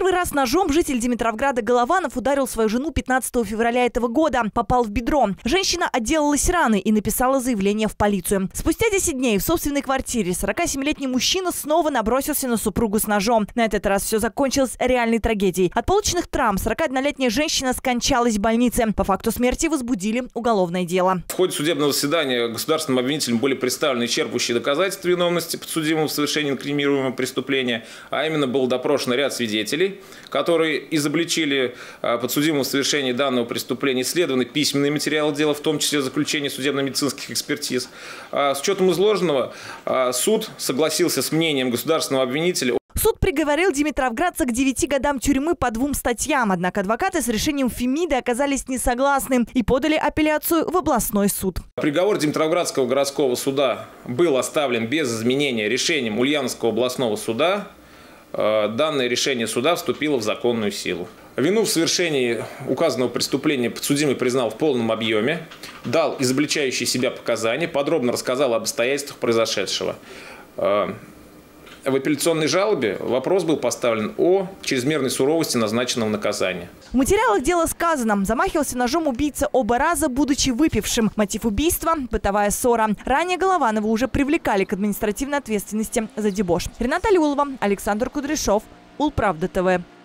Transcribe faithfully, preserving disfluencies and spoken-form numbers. Первый раз ножом житель Димитровграда Голованов ударил свою жену пятнадцатого февраля этого года. Попал в бедро. Женщина отделалась раной и написала заявление в полицию. Спустя десять дней в собственной квартире сорокасемилетний мужчина снова набросился на супругу с ножом. На этот раз все закончилось реальной трагедией. От полученных травм сорокаоднолетняя женщина скончалась в больнице. По факту смерти возбудили уголовное дело. В ходе судебного заседания государственным обвинителям были представлены исчерпывающие доказательства виновности подсудимого в совершении инкриминируемого преступления, а именно был допрошен ряд свидетелей, которые изобличили подсудимого в совершении данного преступления, исследованы письменные материалы дела, в том числе заключение судебно-медицинских экспертиз. С учетом изложенного суд согласился с мнением государственного обвинителя. Суд приговорил димитровградца к девяти годам тюрьмы по двум статьям. Однако адвокаты с решением Фемиды оказались несогласны и подали апелляцию в областной суд. Приговор Димитровградского городского суда был оставлен без изменения решением Ульяновского областного суда. Данное решение суда вступило в законную силу. Вину в совершении указанного преступления подсудимый признал в полном объеме, дал изобличающие себя показания, подробно рассказал об обстоятельствах произошедшего. В апелляционной жалобе вопрос был поставлен о чрезмерной суровости назначенного наказания. В материалах дела сказано, замахивался ножом убийца оба раза, будучи выпившим. Мотив убийства – бытовая ссора. Ранее Голованова уже привлекали к административной ответственности за дебош. Ринат Люлова, Александр Кудряшов, УлПравда ТВ.